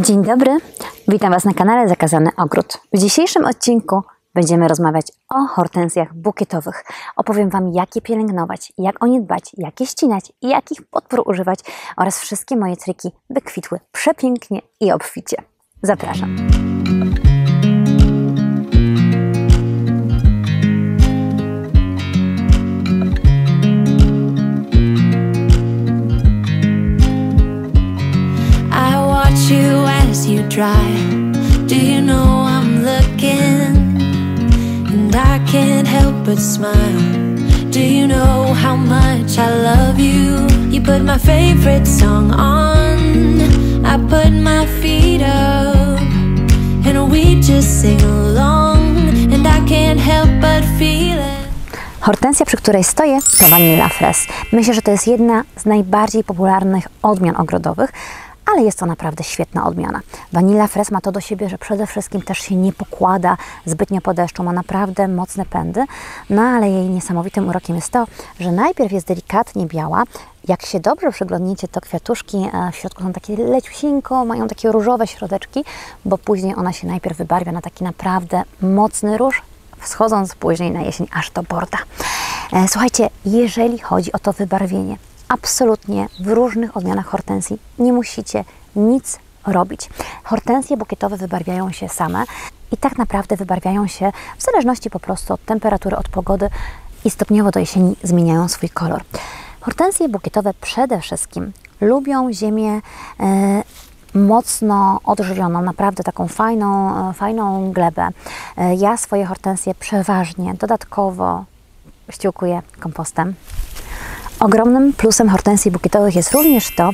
Dzień dobry, witam Was na kanale Zakazany Ogród. W dzisiejszym odcinku będziemy rozmawiać o hortensjach bukietowych. Opowiem Wam, jak je pielęgnować, jak o nie dbać, jak je ścinać i jakich podpór używać oraz wszystkie moje triki, by kwitły przepięknie i obficie. Zapraszam! You try, do you know I'm looking, and I can't help but smile, do you know how much I love you, you put my favorite song on, I put my feet up, and we just sing along, and I can't help but feel it. Hortensja, przy której stoję, to Vanille Fraise. Myślę, że to jest jedna z najbardziej popularnych odmian ogrodowych, ale jest to naprawdę świetna odmiana. Vanille Fraise ma to do siebie, że przede wszystkim też się nie pokłada zbytnio po deszczu, ma naprawdę mocne pędy, no ale jej niesamowitym urokiem jest to, że najpierw jest delikatnie biała, jak się dobrze przyglądniecie, to kwiatuszki w środku są takie leciusieńko, mają takie różowe środeczki, bo później ona się najpierw wybarwia na taki naprawdę mocny róż, wschodząc później na jesień aż do borda. Słuchajcie, jeżeli chodzi o to wybarwienie, absolutnie w różnych odmianach hortensji nie musicie nic robić. Hortensje bukietowe wybarwiają się same i tak naprawdę wybarwiają się w zależności po prostu od temperatury, od pogody i stopniowo do jesieni zmieniają swój kolor. Hortensje bukietowe przede wszystkim lubią ziemię mocno odżywioną, naprawdę taką fajną glebę. Ja swoje hortensje przeważnie dodatkowo ściółkuję kompostem. Ogromnym plusem hortensji bukietowych jest również to,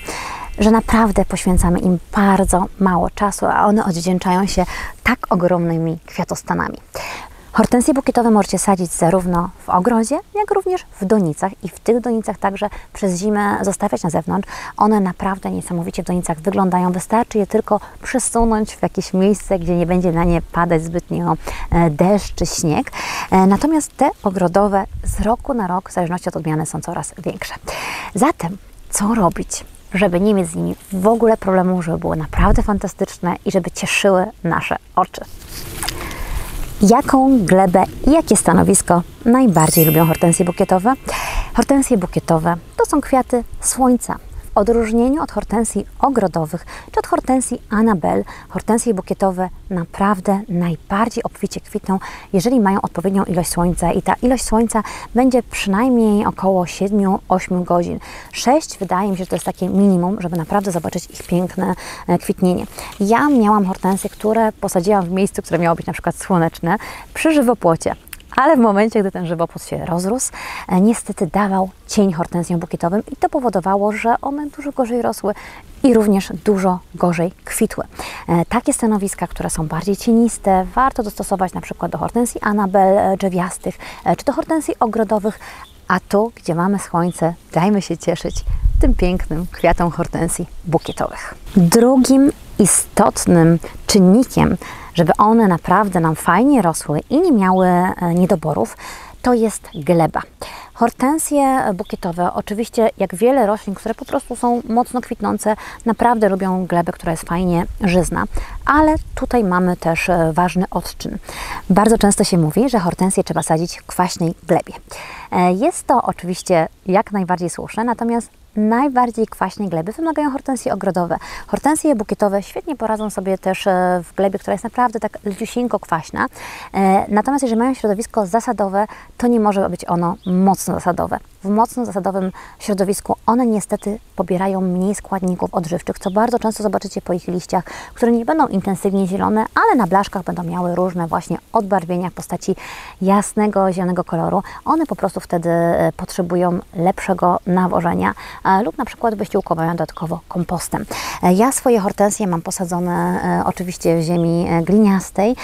że naprawdę poświęcamy im bardzo mało czasu, a one odwdzięczają się tak ogromnymi kwiatostanami. Hortensje bukietowe możecie sadzić zarówno w ogrodzie, jak również w donicach i w tych donicach także przez zimę zostawiać na zewnątrz. One naprawdę niesamowicie w donicach wyglądają. Wystarczy je tylko przesunąć w jakieś miejsce, gdzie nie będzie na nie padać zbytnio deszcz czy śnieg. Natomiast te ogrodowe z roku na rok, w zależności od odmiany, są coraz większe. Zatem co robić, żeby nie mieć z nimi w ogóle problemu, żeby były naprawdę fantastyczne i żeby cieszyły nasze oczy? Jaką glebę i jakie stanowisko najbardziej lubią hortensje bukietowe? Hortensje bukietowe to są kwiaty słońca. W odróżnieniu od hortensji ogrodowych czy od hortensji Annabelle, hortensje bukietowe naprawdę najbardziej obficie kwitną, jeżeli mają odpowiednią ilość słońca i ta ilość słońca będzie przynajmniej około 7-8 godzin. 6 wydaje mi się, że to jest takie minimum, żeby naprawdę zobaczyć ich piękne kwitnienie. Ja miałam hortensje, które posadziłam w miejscu, które miało być na przykład słoneczne, przy żywopłocie. Ale w momencie, gdy ten żywopłot się rozrósł, niestety dawał cień hortensjom bukietowym i to powodowało, że one dużo gorzej rosły i również dużo gorzej kwitły. Takie stanowiska, które są bardziej cieniste, warto dostosować na przykład do hortensji Annabelle drzewiastych czy do hortensji ogrodowych, a tu, gdzie mamy słońce, dajmy się cieszyć tym pięknym kwiatom hortensji bukietowych. Drugim istotnym czynnikiem, żeby one naprawdę nam fajnie rosły i nie miały niedoborów, to jest gleba. Hortensje bukietowe, oczywiście jak wiele roślin, które po prostu są mocno kwitnące, naprawdę lubią glebę, która jest fajnie żyzna, ale tutaj mamy też ważny odczyn. Bardzo często się mówi, że hortensje trzeba sadzić w kwaśnej glebie. Jest to oczywiście jak najbardziej słuszne, natomiast najbardziej kwaśnej gleby wymagają hortensje ogrodowe. Hortensje bukietowe świetnie poradzą sobie też w glebie, która jest naprawdę tak leciusieńko kwaśna. Natomiast jeżeli mają środowisko zasadowe, to nie może być ono mocno zasadowe. W mocno zasadowym środowisku one niestety pobierają mniej składników odżywczych, co bardzo często zobaczycie po ich liściach, które nie będą intensywnie zielone, ale na blaszkach będą miały różne właśnie odbarwienia w postaci jasnego, zielonego koloru. One po prostu wtedy potrzebują lepszego nawożenia lub na przykład wyściółkowania dodatkowo kompostem. Ja swoje hortensje mam posadzone oczywiście w ziemi gliniastej,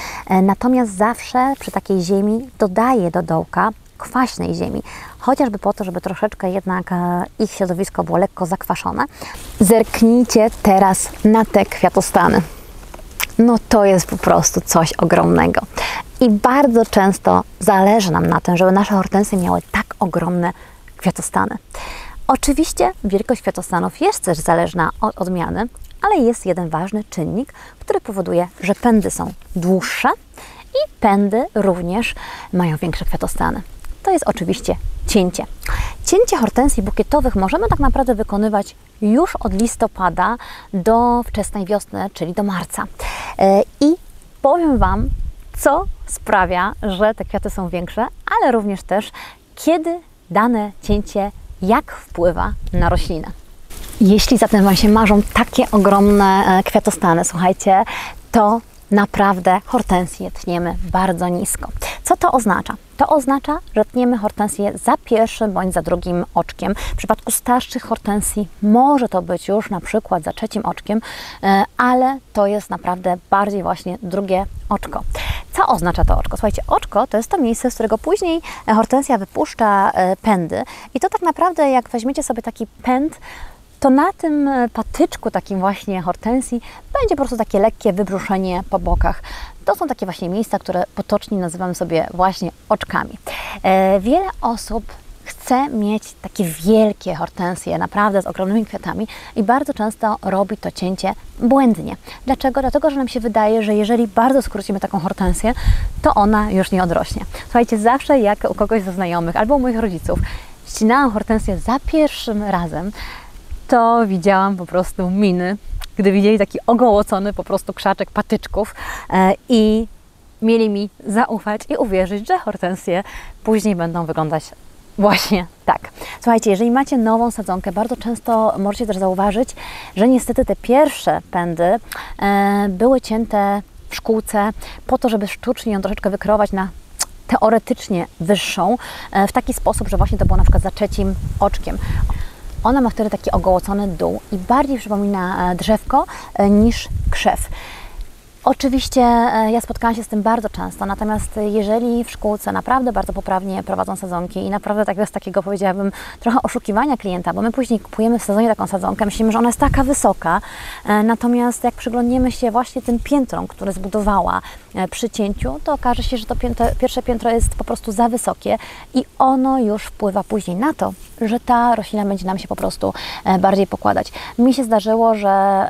natomiast zawsze przy takiej ziemi dodaję do dołka kwaśnej ziemi, chociażby po to, żeby troszeczkę jednak ich środowisko było lekko zakwaszone. Zerknijcie teraz na te kwiatostany. No to jest po prostu coś ogromnego. I bardzo często zależy nam na tym, żeby nasze hortensje miały tak ogromne kwiatostany. Oczywiście wielkość kwiatostanów jest też zależna od odmiany, ale jest jeden ważny czynnik, który powoduje, że pędy są dłuższe i pędy również mają większe kwiatostany. To jest oczywiście cięcie. Cięcie hortensji bukietowych możemy tak naprawdę wykonywać już od listopada do wczesnej wiosny, czyli do marca. I powiem Wam, co sprawia, że te kwiaty są większe, ale również też, kiedy dane cięcie jak wpływa na roślinę. Jeśli zatem Wam się marzą takie ogromne kwiatostany, słuchajcie, to naprawdę hortensję tniemy bardzo nisko. Co to oznacza? To oznacza, że tniemy hortensję za pierwszym bądź za drugim oczkiem. W przypadku starszych hortensji może to być już na przykład za trzecim oczkiem, ale to jest naprawdę bardziej właśnie drugie oczko. Co oznacza to oczko? Słuchajcie, oczko to jest to miejsce, z którego później hortensja wypuszcza pędy i to tak naprawdę jak weźmiecie sobie taki pęd, to na tym patyczku takim właśnie hortensji będzie po prostu takie lekkie wybruszenie po bokach. To są takie właśnie miejsca, które potocznie nazywamy sobie właśnie oczkami. Wiele osób chce mieć takie wielkie hortensje, naprawdę z ogromnymi kwiatami i bardzo często robi to cięcie błędnie. Dlaczego? Dlatego, że nam się wydaje, że jeżeli bardzo skrócimy taką hortensję, to ona już nie odrośnie. Słuchajcie, zawsze jak u kogoś ze znajomych albo u moich rodziców ścinałam hortensję za pierwszym razem, to widziałam po prostu miny, gdy widzieli taki ogołocony po prostu krzaczek patyczków i mieli mi zaufać i uwierzyć, że hortensje później będą wyglądać właśnie tak. Słuchajcie, jeżeli macie nową sadzonkę, bardzo często możecie też zauważyć, że niestety te pierwsze pędy były cięte w szkółce po to, żeby sztucznie ją troszeczkę wykreować na teoretycznie wyższą, w taki sposób, że właśnie to było na przykład za trzecim oczkiem. Ona ma wtedy taki ogołocony dół i bardziej przypomina drzewko niż krzew. Oczywiście ja spotkałam się z tym bardzo często, natomiast jeżeli w szkółce naprawdę bardzo poprawnie prowadzą sadzonki i naprawdę tak jest takiego, powiedziałabym, trochę oszukiwania klienta, bo my później kupujemy w sezonie taką sadzonkę, myślimy, że ona jest taka wysoka, natomiast jak przyglądniemy się właśnie tym piętrom, które zbudowała przy cięciu, to okaże się, że to pierwsze piętro jest po prostu za wysokie i ono już wpływa później na to, że ta roślina będzie nam się po prostu bardziej pokładać. Mi się zdarzyło, że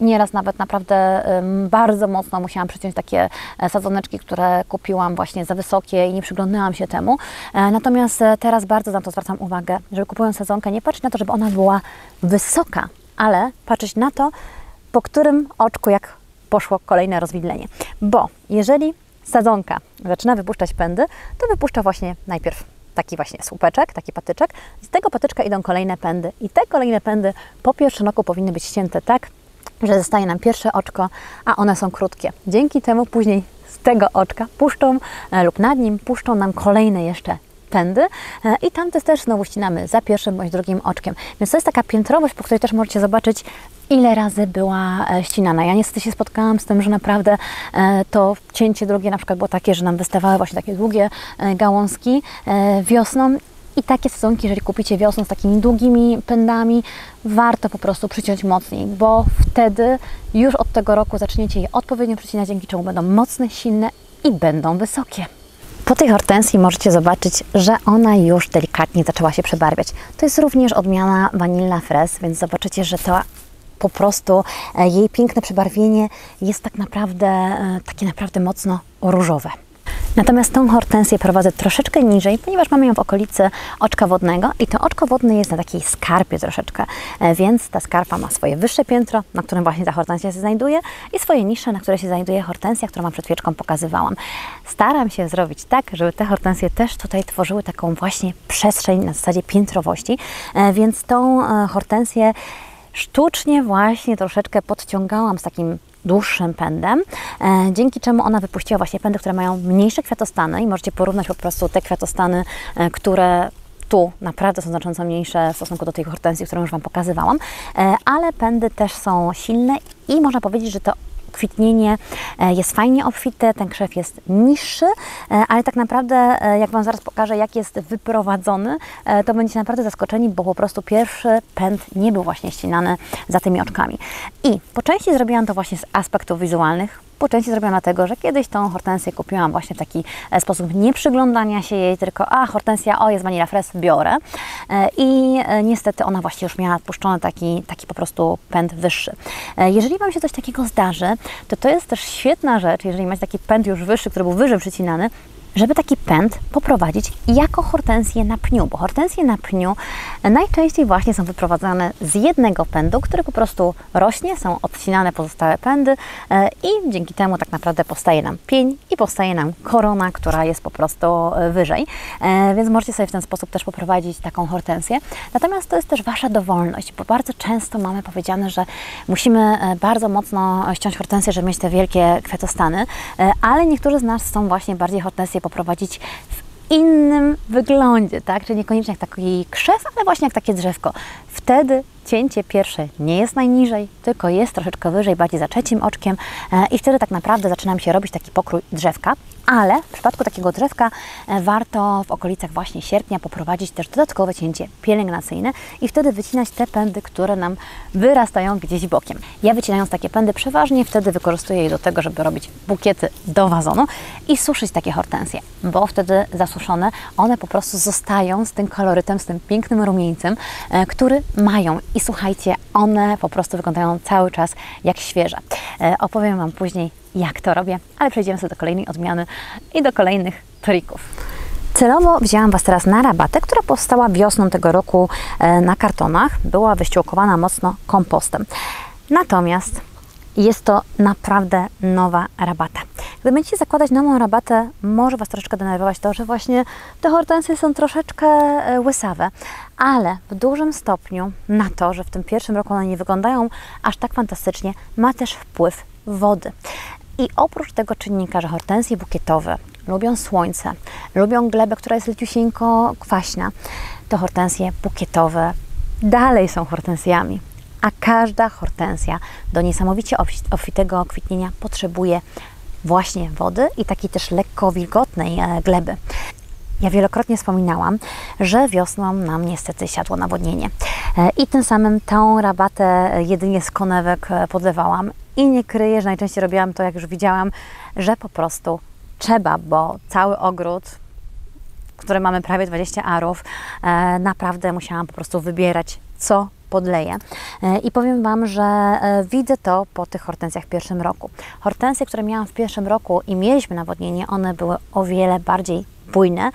nieraz nawet naprawdę bardzo mocno musiałam przyciąć takie sadzoneczki, które kupiłam właśnie za wysokie i nie przyglądałam się temu. Natomiast teraz bardzo na to zwracam uwagę, żeby kupując sadzonkę nie patrzeć na to, żeby ona była wysoka, ale patrzeć na to, po którym oczku jak poszło kolejne rozwidlenie. Bo jeżeli sadzonka zaczyna wypuszczać pędy, to wypuszcza właśnie najpierw taki właśnie słupeczek, taki patyczek. Z tego patyczka idą kolejne pędy i te kolejne pędy po pierwszym roku powinny być ścięte tak, że zostaje nam pierwsze oczko, a one są krótkie. Dzięki temu później z tego oczka puszczą lub nad nim puszczą nam kolejne jeszcze pędy i tamte też znowu ścinamy za pierwszym bądź drugim oczkiem. Więc to jest taka piętrowość, po której też możecie zobaczyć, ile razy była ścinana. Ja niestety się spotkałam z tym, że naprawdę to cięcie drugie na przykład było takie, że nam wystawały właśnie takie długie gałązki wiosną. I takie sadzonki, jeżeli kupicie wiosną z takimi długimi pędami, warto po prostu przyciąć mocniej, bo wtedy już od tego roku zaczniecie je odpowiednio przycinać, dzięki czemu będą mocne, silne i będą wysokie. Po tej hortensji możecie zobaczyć, że ona już delikatnie zaczęła się przebarwiać. To jest również odmiana Vanille Fraise, więc zobaczycie, że to po prostu jej piękne przebarwienie jest tak naprawdę takie naprawdę mocno różowe. Natomiast tą hortensję prowadzę troszeczkę niżej, ponieważ mamy ją w okolicy oczka wodnego i to oczko wodne jest na takiej skarpie troszeczkę, więc ta skarpa ma swoje wyższe piętro, na którym właśnie ta hortensja się znajduje i swoje niższe, na które się znajduje hortensja, którą Wam przed chwileczką pokazywałam. Staram się zrobić tak, żeby te hortensje też tutaj tworzyły taką właśnie przestrzeń na zasadzie piętrowości, więc tą hortensję sztucznie właśnie troszeczkę podciągałam z takim dłuższym pędem, dzięki czemu ona wypuściła właśnie pędy, które mają mniejsze kwiatostany i możecie porównać po prostu te kwiatostany, które tu naprawdę są znacząco mniejsze w stosunku do tej hortensji, którą już Wam pokazywałam, ale pędy też są silne i można powiedzieć, że to kwitnienie jest fajnie obfite, ten krzew jest niższy, ale tak naprawdę jak Wam zaraz pokażę, jak jest wyprowadzony, to będziecie naprawdę zaskoczeni, bo po prostu pierwszy pęd nie był właśnie ścinany za tymi oczkami. I po części zrobiłam to właśnie z aspektów wizualnych, po części zrobiona tego, że kiedyś tą hortensję kupiłam właśnie w taki sposób nieprzyglądania się jej, tylko a hortensja, o jest Vanille Fraise, biorę. I niestety ona właśnie już miała puszczony taki po prostu pęd wyższy. Jeżeli Wam się coś takiego zdarzy, to jest też świetna rzecz, jeżeli macie taki pęd już wyższy, który był wyżej przycinany, żeby taki pęd poprowadzić jako hortensję na pniu, bo hortensje na pniu najczęściej właśnie są wyprowadzane z jednego pędu, który po prostu rośnie, są odcinane pozostałe pędy i dzięki temu tak naprawdę powstaje nam pień i powstaje nam korona, która jest po prostu wyżej, więc możecie sobie w ten sposób też poprowadzić taką hortensję. Natomiast to jest też Wasza dowolność, bo bardzo często mamy powiedziane, że musimy bardzo mocno ściąć hortensję, żeby mieć te wielkie kwiatostany, ale niektórzy z nas są właśnie bardziej hortensje poprowadzić w innym wyglądzie, tak? Czyli niekoniecznie jak taki krzew, ale właśnie jak takie drzewko. Wtedy cięcie pierwsze nie jest najniżej, tylko jest troszeczkę wyżej, bardziej za trzecim oczkiem i wtedy tak naprawdę zaczyna mi się robić taki pokrój drzewka, ale w przypadku takiego drzewka warto w okolicach właśnie sierpnia poprowadzić też dodatkowe cięcie pielęgnacyjne i wtedy wycinać te pędy, które nam wyrastają gdzieś bokiem. Ja wycinając takie pędy przeważnie wtedy wykorzystuję je do tego, żeby robić bukiety do wazonu i suszyć takie hortensje, bo wtedy zasuszone one po prostu zostają z tym kolorytem, z tym pięknym rumieńcem, który mają. I słuchajcie, one po prostu wyglądają cały czas jak świeże. Opowiem Wam później, jak to robię, ale przejdziemy sobie do kolejnej odmiany i do kolejnych trików. Celowo wzięłam Was teraz na rabatę, która powstała wiosną tego roku na kartonach. Była wyściółkowana mocno kompostem. Natomiast jest to naprawdę nowa rabata. Gdy będziecie zakładać nową rabatę, może Was troszeczkę denerwować to, że właśnie te hortensje są troszeczkę łysawe, ale w dużym stopniu na to, że w tym pierwszym roku one nie wyglądają aż tak fantastycznie, ma też wpływ wody. I oprócz tego czynnika, że hortensje bukietowe lubią słońce, lubią glebę, która jest leciusieńko kwaśna, to hortensje bukietowe dalej są hortensjami. A każda hortensja do niesamowicie obfitego kwitnienia potrzebuje właśnie wody i takiej też lekko wilgotnej gleby. Ja wielokrotnie wspominałam, że wiosną nam niestety siadło nawodnienie i tym samym tą rabatę jedynie z konewek podlewałam i nie kryję, że najczęściej robiłam to, jak już widziałam, że po prostu trzeba, bo cały ogród, w którym mamy prawie 20 arów, naprawdę musiałam po prostu wybierać, co podleję. I powiem Wam, że widzę to po tych hortensjach w pierwszym roku. Hortensje, które miałam w pierwszym roku i mieliśmy nawodnienie, one były o wiele bardziej bujne,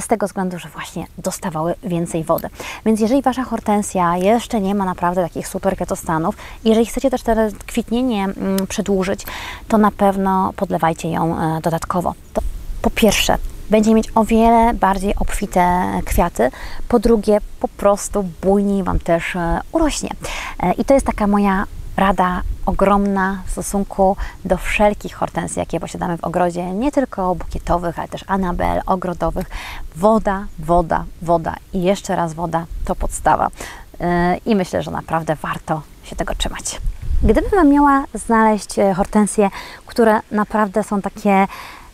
z tego względu, że właśnie dostawały więcej wody. Więc jeżeli Wasza hortensja jeszcze nie ma naprawdę takich super kwiatostanów, jeżeli chcecie też to kwitnienie przedłużyć, to na pewno podlewajcie ją dodatkowo. To po pierwsze, będzie mieć o wiele bardziej obfite kwiaty. Po drugie, po prostu bujniej Wam też urośnie. I to jest taka moja rada ogromna w stosunku do wszelkich hortensji, jakie posiadamy w ogrodzie, nie tylko bukietowych, ale też Annabelle, ogrodowych. Woda, woda, woda i jeszcze raz woda to podstawa. I myślę, że naprawdę warto się tego trzymać. Gdybym Wam miała znaleźć hortensje, które naprawdę są takie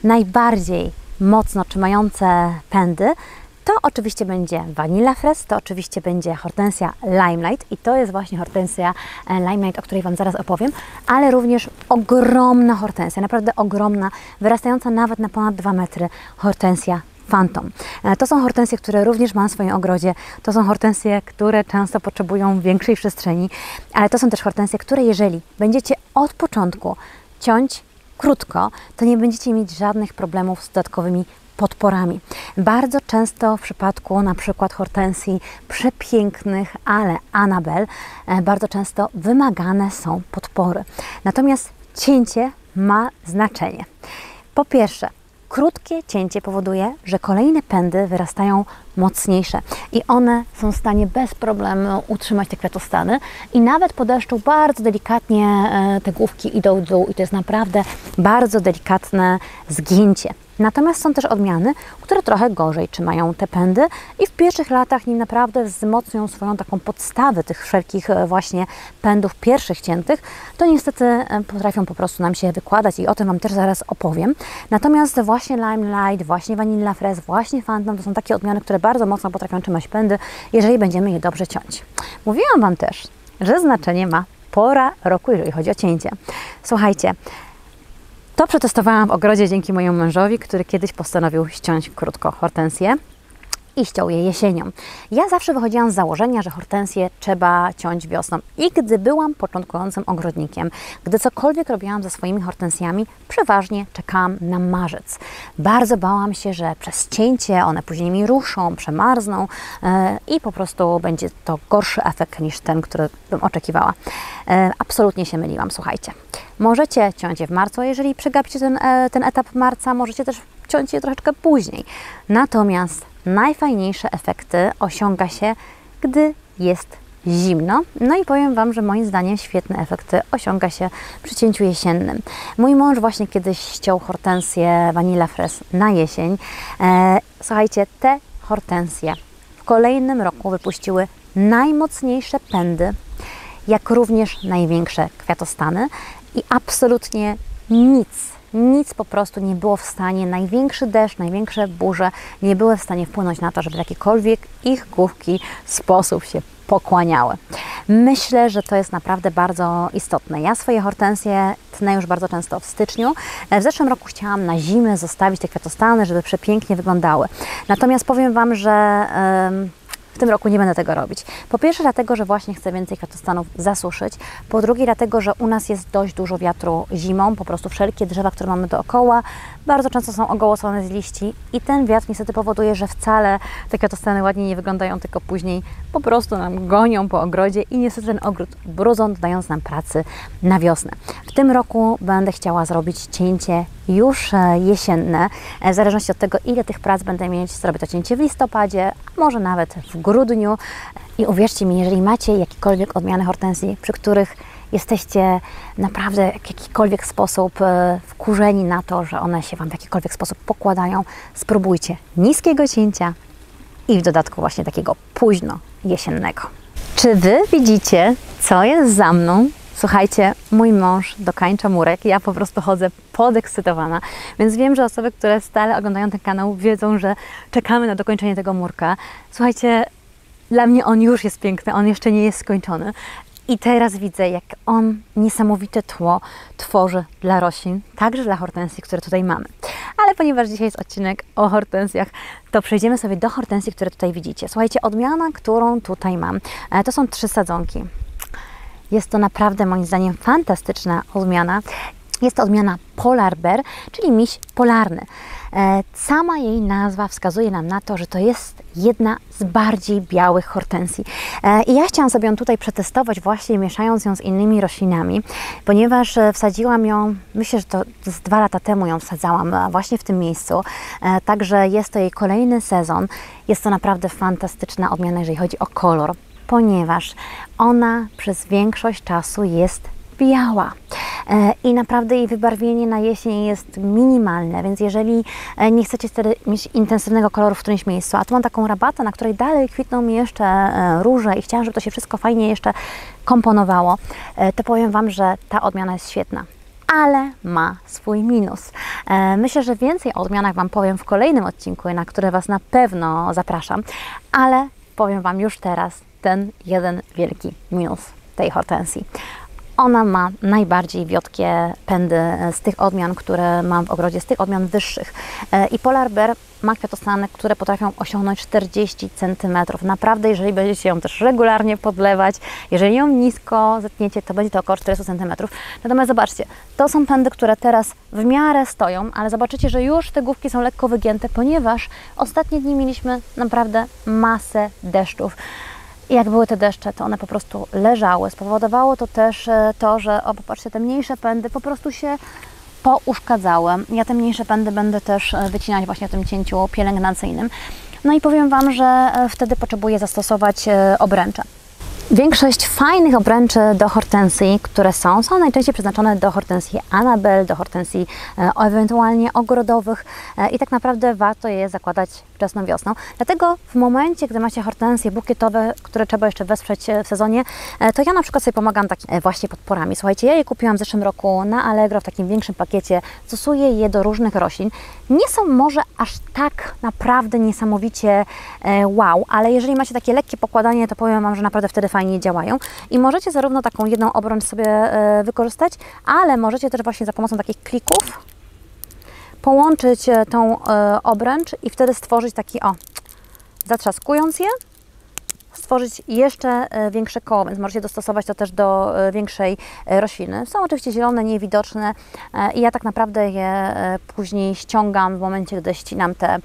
najbardziej mocno trzymające pędy, to oczywiście będzie Vanille Fraise, to oczywiście będzie hortensja Limelight i to jest właśnie hortensja Limelight, o której Wam zaraz opowiem, ale również ogromna hortensja, naprawdę ogromna, wyrastająca nawet na ponad 2 metry hortensja Phantom. To są hortensje, które również mam w swoim ogrodzie. To są hortensje, które często potrzebują większej przestrzeni, ale to są też hortensje, które jeżeli będziecie od początku ciąć krótko, to nie będziecie mieć żadnych problemów z dodatkowymi podporami. Bardzo często w przypadku na przykład hortensji przepięknych, ale Annabelle, bardzo często wymagane są podpory. Natomiast cięcie ma znaczenie. Po pierwsze, krótkie cięcie powoduje, że kolejne pędy wyrastają mocniejsze i one są w stanie bez problemu utrzymać te kwiatostany i nawet po deszczu bardzo delikatnie te główki idą w dół i to jest naprawdę bardzo delikatne zgięcie. Natomiast są też odmiany, które trochę gorzej trzymają te pędy i w pierwszych latach nim naprawdę wzmocnią swoją taką podstawę tych wszelkich właśnie pędów pierwszych ciętych, to niestety potrafią po prostu nam się wykładać i o tym Wam też zaraz opowiem. Natomiast właśnie Limelight, właśnie Vanille Fraise, właśnie Phantom to są takie odmiany, które bardzo mocno potrafią trzymać pędy, jeżeli będziemy je dobrze ciąć. Mówiłam Wam też, że znaczenie ma pora roku, jeżeli chodzi o cięcie. Słuchajcie, To przetestowałam w ogrodzie dzięki mojemu mężowi, który kiedyś postanowił ściąć krótko hortensję i ściął je jesienią. Ja zawsze wychodziłam z założenia, że hortensję trzeba ciąć wiosną. I gdy byłam początkującym ogrodnikiem, gdy cokolwiek robiłam ze swoimi hortensjami, przeważnie czekałam na marzec. Bardzo bałam się, że przez cięcie one później mi ruszą, przemarzną i po prostu będzie to gorszy efekt niż ten, który bym oczekiwała. Absolutnie się myliłam, słuchajcie. Możecie ciąć je w marcu, a jeżeli przegapicie ten etap marca, możecie też ciąć je troszeczkę później. Natomiast najfajniejsze efekty osiąga się, gdy jest zimno. No i powiem Wam, że moim zdaniem świetne efekty osiąga się przy cięciu jesiennym. Mój mąż właśnie kiedyś ściął hortensję Vanille Fraise na jesień. Słuchajcie, te hortensje w kolejnym roku wypuściły najmocniejsze pędy, jak również największe kwiatostany i absolutnie nic po prostu nie było w stanie, największy deszcz, największe burze nie były w stanie wpłynąć na to, żeby w jakikolwiek ich główki sposób się pokłaniały. Myślę, że to jest naprawdę bardzo istotne. Ja swoje hortensje tnę już bardzo często w styczniu. W zeszłym roku chciałam na zimę zostawić te kwiatostany, żeby przepięknie wyglądały. Natomiast powiem Wam, że w tym roku nie będę tego robić. Po pierwsze dlatego, że właśnie chcę więcej kwiatostanów zasuszyć. Po drugie dlatego, że u nas jest dość dużo wiatru zimą. Po prostu wszelkie drzewa, które mamy dookoła, bardzo często są ogołocone z liści i ten wiatr niestety powoduje, że wcale te kwiatostany ładnie nie wyglądają, tylko później po prostu nam gonią po ogrodzie i niestety ten ogród brudzą, dając nam pracy na wiosnę. W tym roku będę chciała zrobić cięcie już jesienne. W zależności od tego, ile tych prac będę mieć, zrobię to cięcie w listopadzie, a może nawet w grudniu. I uwierzcie mi, jeżeli macie jakiekolwiek odmiany hortensji, przy których jesteście naprawdę w jakikolwiek sposób wkurzeni na to, że one się Wam w jakikolwiek sposób pokładają, spróbujcie niskiego cięcia i w dodatku właśnie takiego późno jesiennego. Czy Wy widzicie, co jest za mną? Słuchajcie, mój mąż dokańcza murek, ja po prostu chodzę podekscytowana, więc wiem, że osoby, które stale oglądają ten kanał, wiedzą, że czekamy na dokończenie tego murka. Słuchajcie, dla mnie on już jest piękny, on jeszcze nie jest skończony. I teraz widzę, jak on niesamowite tło tworzy dla roślin, także dla hortensji, które tutaj mamy. Ale ponieważ dzisiaj jest odcinek o hortensjach, to przejdziemy sobie do hortensji, które tutaj widzicie. Słuchajcie, odmiana, którą tutaj mam, to są 3 sadzonki. Jest to naprawdę moim zdaniem fantastyczna odmiana. Jest to odmiana Polar Bear, czyli miś polarny. Sama jej nazwa wskazuje nam na to, że to jest jedna z bardziej białych hortensji. I ja chciałam sobie ją tutaj przetestować właśnie mieszając ją z innymi roślinami, ponieważ wsadziłam ją, myślę, że to z 2 lata temu ją wsadzałam właśnie w tym miejscu. Także jest to jej kolejny sezon. Jest to naprawdę fantastyczna odmiana, jeżeli chodzi o kolor, ponieważ ona przez większość czasu jest biała i naprawdę jej wybarwienie na jesień jest minimalne, więc jeżeli nie chcecie wtedy mieć intensywnego koloru w którymś miejscu, a tu mam taką rabatę, na której dalej kwitną mi jeszcze róże i chciałam, żeby to się wszystko fajnie jeszcze komponowało, to powiem Wam, że ta odmiana jest świetna. Ale ma swój minus. Myślę, że więcej o odmianach Wam powiem w kolejnym odcinku, na który Was na pewno zapraszam, ale powiem Wam już teraz ten jeden wielki minus tej hortensji. Ona ma najbardziej wiotkie pędy z tych odmian, które mam w ogrodzie, z tych odmian wyższych. I Polar Bear ma kwiatostany, które potrafią osiągnąć 40 cm. Naprawdę, jeżeli będziecie ją też regularnie podlewać, jeżeli ją nisko zetniecie, to będzie to około 40 cm. Natomiast zobaczcie, to są pędy, które teraz w miarę stoją, ale zobaczycie, że już te główki są lekko wygięte, ponieważ ostatnie dni mieliśmy naprawdę masę deszczów. I jak były te deszcze, to one po prostu leżały. Spowodowało to też to, że o, popatrzcie, te mniejsze pędy po prostu się pouszkadzały. Ja te mniejsze pędy będę też wycinać właśnie w tym cięciu pielęgnacyjnym. No i powiem Wam, że wtedy potrzebuję zastosować obręcze. Większość fajnych obręczy do hortensji, które są najczęściej przeznaczone do hortensji Annabelle, do hortensji ewentualnie ogrodowych i tak naprawdę warto je zakładać wczesną wiosną. Dlatego w momencie, gdy macie hortensje bukietowe, które trzeba jeszcze wesprzeć w sezonie, to ja na przykład sobie pomagam takimi właśnie podporami. Słuchajcie, ja je kupiłam w zeszłym roku na Allegro w takim większym pakiecie. Stosuję je do różnych roślin. Nie są może aż tak naprawdę niesamowicie wow, ale jeżeli macie takie lekkie pokładanie, to powiem Wam, że naprawdę wtedy fajnie działają i możecie zarówno taką jedną obrącz sobie wykorzystać, ale możecie też właśnie za pomocą takich klików połączyć tą obręcz i wtedy stworzyć taki, o, zatrzaskując je, stworzyć jeszcze większe koło, więc możecie dostosować to też do większej rośliny. Są oczywiście zielone, niewidoczne i ja tak naprawdę je później ściągam w momencie, gdy ścinam te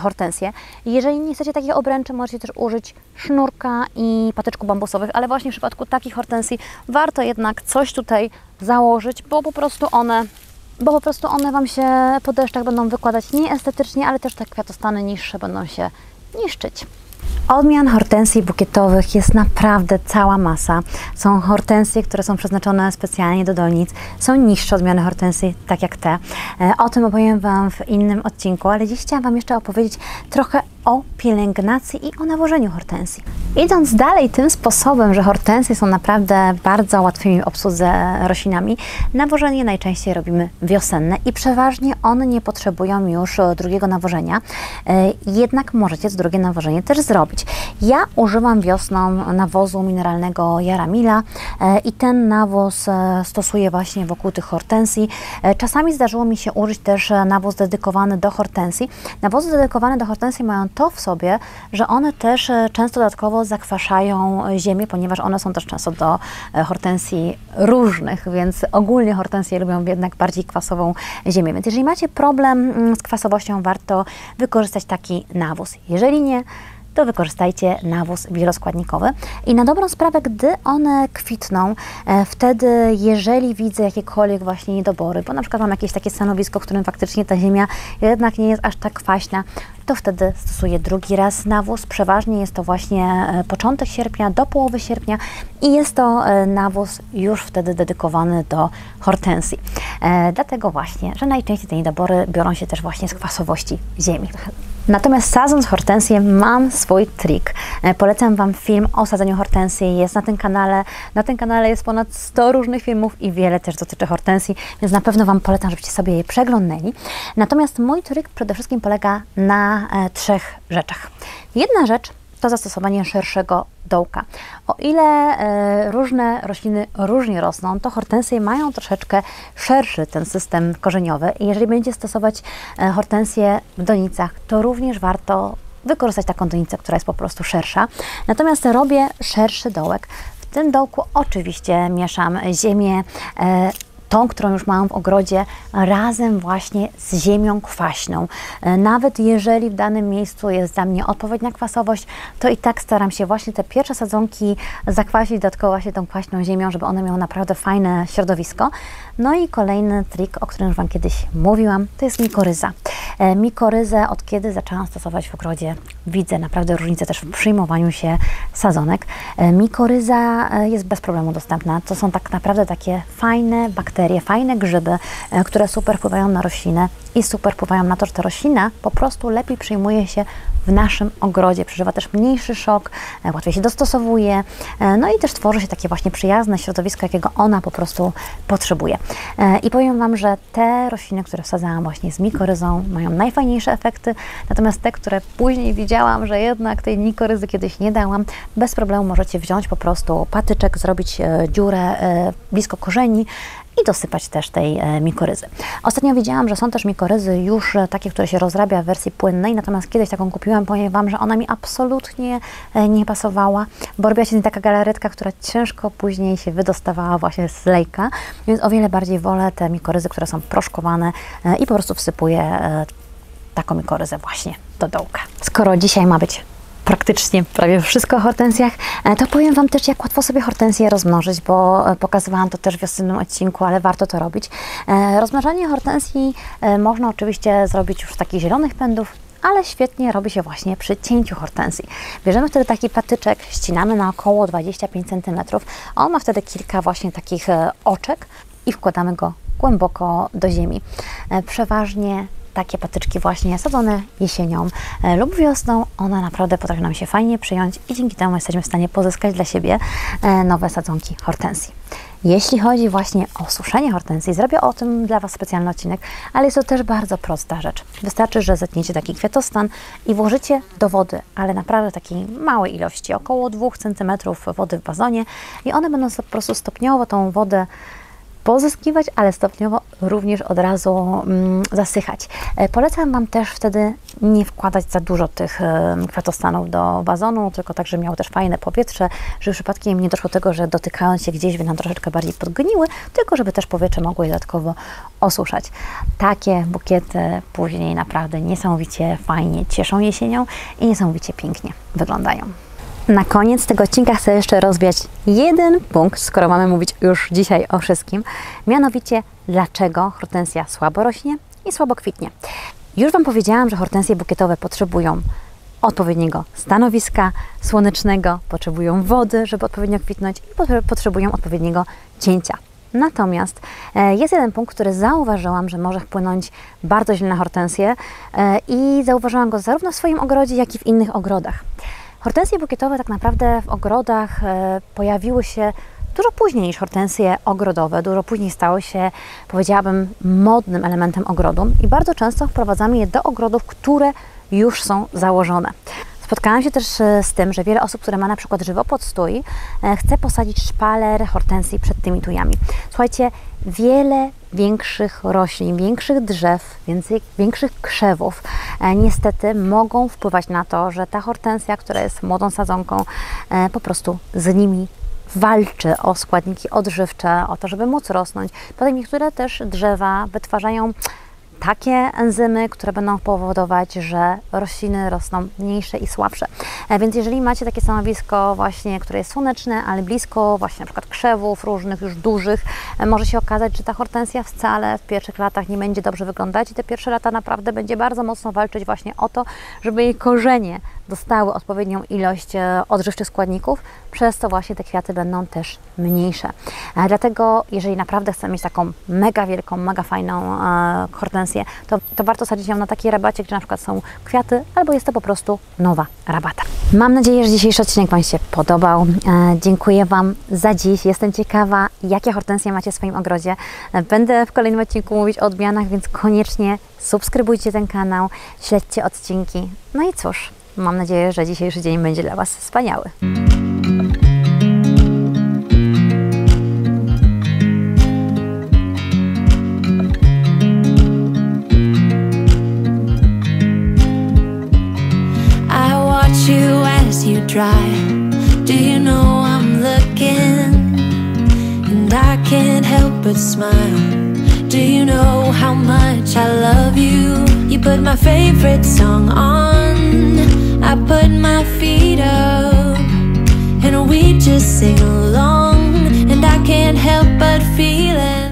hortensje. Jeżeli nie chcecie takich obręczy, możecie też użyć sznurka i patyczków bambusowych, ale właśnie w przypadku takich hortensji warto jednak coś tutaj założyć, bo po prostu one Wam się po deszczach będą wykładać nieestetycznie, ale też te kwiatostany niższe będą się niszczyć. Odmian hortensji bukietowych jest naprawdę cała masa. Są hortensje, które są przeznaczone specjalnie do dolnic. Są niższe odmiany hortensji, tak jak te. O tym opowiem Wam w innym odcinku, ale dziś chciałam Wam jeszcze opowiedzieć trochę o pielęgnacji i o nawożeniu hortensji. Idąc dalej tym sposobem, że hortensje są naprawdę bardzo łatwymi w obsłudze roślinami, nawożenie najczęściej robimy wiosenne i przeważnie one nie potrzebują już drugiego nawożenia, jednak możecie to drugie nawożenie też zrobić. Ja używam wiosną nawozu mineralnego Jaramila i ten nawóz stosuję właśnie wokół tych hortensji. Czasami zdarzyło mi się użyć też nawóz dedykowany do hortensji. Nawozy dedykowane do hortensji mają to w sobie, że one też często dodatkowo zakwaszają ziemię, ponieważ one są też często do hortensji różnych, więc ogólnie hortensje lubią jednak bardziej kwasową ziemię. Więc jeżeli macie problem z kwasowością, warto wykorzystać taki nawóz. Jeżeli nie, to wykorzystajcie nawóz wieloskładnikowy. I na dobrą sprawę, gdy one kwitną, wtedy jeżeli widzę jakiekolwiek właśnie niedobory, bo na przykład mam jakieś takie stanowisko, w którym faktycznie ta ziemia jednak nie jest aż tak kwaśna, to wtedy stosuję drugi raz nawóz. Przeważnie jest to właśnie początek sierpnia do połowy sierpnia i jest to nawóz już wtedy dedykowany do hortensji. Dlatego właśnie, że najczęściej te niedobory biorą się też właśnie z kwasowości ziemi. Natomiast sadząc hortensję mam swój trik. Polecam Wam film o sadzeniu hortensji, jest na tym kanale. Na tym kanale jest ponad 100 różnych filmów i wiele też dotyczy hortensji, więc na pewno Wam polecam, żebyście sobie je przeglądnęli. Natomiast mój trik przede wszystkim polega na trzech rzeczach. Jedna rzecz to zastosowanie szerszego dołka. O ile różne rośliny różnie rosną, to hortensje mają troszeczkę szerszy ten system korzeniowy i jeżeli będziecie stosować hortensje w donicach, to również warto wykorzystać taką donicę, która jest po prostu szersza. Natomiast robię szerszy dołek. W tym dołku oczywiście mieszam ziemię, tą, którą już mam w ogrodzie, razem właśnie z ziemią kwaśną. Nawet jeżeli w danym miejscu jest dla mnie odpowiednia kwasowość, to i tak staram się właśnie te pierwsze sadzonki zakwasić dodatkowo właśnie tą kwaśną ziemią, żeby one miały naprawdę fajne środowisko. No i kolejny trik, o którym już Wam kiedyś mówiłam, to jest mikoryza. Mikoryzę od kiedy zaczęłam stosować w ogrodzie, widzę naprawdę różnicę też w przyjmowaniu się sadzonek. Mikoryza jest bez problemu dostępna. To są tak naprawdę takie fajne bakterie, fajne grzyby, które super wpływają na roślinę i super wpływają na to, że ta roślina po prostu lepiej przyjmuje się w naszym ogrodzie. Przeżywa też mniejszy szok, łatwiej się dostosowuje, no i też tworzy się takie właśnie przyjazne środowisko, jakiego ona po prostu potrzebuje. I powiem Wam, że te rośliny, które wsadzałam właśnie z mikoryzą, mają najfajniejsze efekty, natomiast te, które później widziałam, że jednak tej mikoryzy kiedyś nie dałam, bez problemu możecie wziąć po prostu patyczek, zrobić dziurę blisko korzeni i dosypać też tej mikoryzy. Ostatnio widziałam, że są też mikoryzy już takie, które się rozrabia w wersji płynnej, natomiast kiedyś taką kupiłam, powiem Wam, że ona mi absolutnie nie pasowała, bo robiła się taka galaretka, która ciężko później się wydostawała właśnie z lejka, więc o wiele bardziej wolę te mikoryzy, które są proszkowane i po prostu wsypuję taką mikoryzę właśnie do dołka. Skoro dzisiaj ma być praktycznie prawie wszystko o hortensjach, to powiem Wam też, jak łatwo sobie hortensje rozmnożyć, bo pokazywałam to też w wiosennym odcinku, ale warto to robić. Rozmnażanie hortensji można oczywiście zrobić już z takich zielonych pędów, ale świetnie robi się właśnie przy cięciu hortensji. Bierzemy wtedy taki patyczek, ścinamy na około 25 cm. On ma wtedy kilka właśnie takich oczek i wkładamy go głęboko do ziemi. Przeważnie takie patyczki właśnie sadzone jesienią lub wiosną, one naprawdę potrafią nam się fajnie przyjąć i dzięki temu jesteśmy w stanie pozyskać dla siebie nowe sadzonki hortensji. Jeśli chodzi właśnie o suszenie hortensji, zrobię o tym dla Was specjalny odcinek, ale jest to też bardzo prosta rzecz. Wystarczy, że zetniecie taki kwiatostan i włożycie do wody, ale naprawdę takiej małej ilości, około 2 cm wody w wazonie i one będą po prostu stopniowo tą wodę pozyskiwać, ale stopniowo również od razu zasychać. Polecam Wam też wtedy nie wkładać za dużo tych kwiatostanów do wazonu, tylko tak, żeby miały też fajne powietrze, żeby przypadkiem nie doszło do tego, że dotykając się gdzieś by nam troszeczkę bardziej podgniły, tylko żeby też powietrze mogło je dodatkowo osuszać. Takie bukiety później naprawdę niesamowicie fajnie cieszą jesienią i niesamowicie pięknie wyglądają. Na koniec tego odcinka chcę jeszcze rozwiać jeden punkt, skoro mamy mówić już dzisiaj o wszystkim, mianowicie dlaczego hortensja słabo rośnie i słabo kwitnie. Już Wam powiedziałam, że hortensje bukietowe potrzebują odpowiedniego stanowiska słonecznego, potrzebują wody, żeby odpowiednio kwitnąć i potrzebują odpowiedniego cięcia. Natomiast jest jeden punkt, który zauważyłam, że może wpłynąć bardzo źle na hortensję i zauważyłam go zarówno w swoim ogrodzie, jak i w innych ogrodach. Hortensje bukietowe tak naprawdę w ogrodach pojawiły się dużo później niż hortensje ogrodowe, dużo później stały się, powiedziałabym, modnym elementem ogrodu i bardzo często wprowadzamy je do ogrodów, które już są założone. Spotkałam się też z tym, że wiele osób, które ma na przykład żywo pod stój, chce posadzić szpaler hortensji przed tymi tujami. Słuchajcie, wiele większych roślin, większych drzew, większych krzewów niestety mogą wpływać na to, że ta hortensja, która jest młodą sadzonką, po prostu z nimi walczy o składniki odżywcze, o to, żeby móc rosnąć. Potem niektóre też drzewa wytwarzają takie enzymy, które będą powodować, że rośliny rosną mniejsze i słabsze. Więc jeżeli macie takie stanowisko właśnie, które jest słoneczne, ale blisko właśnie na przykład krzewów różnych, już dużych, może się okazać, że ta hortensja wcale w pierwszych latach nie będzie dobrze wyglądać i te pierwsze lata naprawdę będzie bardzo mocno walczyć właśnie o to, żeby jej korzenie dostały odpowiednią ilość odżywczych składników, przez co właśnie te kwiaty będą też mniejsze. Dlatego, jeżeli naprawdę chcemy mieć taką mega wielką, mega fajną hortensję, to warto sadzić ją na takiej rabacie, gdzie na przykład są kwiaty, albo jest to po prostu nowa rabata. Mam nadzieję, że dzisiejszy odcinek Wam się podobał. Dziękuję Wam za dziś. Jestem ciekawa, jakie hortensje macie w swoim ogrodzie. Będę w kolejnym odcinku mówić o odmianach, więc koniecznie subskrybujcie ten kanał, śledźcie odcinki. No i cóż, mam nadzieję, że dzisiejszy dzień będzie dla Was wspaniały. I watch you as you drive. Do you know I'm looking? And I can't help but smile. Do you know how much I love you? You put my favorite song on, I put my feet up, and we just sing along, and I can't help but feel it.